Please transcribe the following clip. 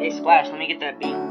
Hey, Splash, let me get that beat.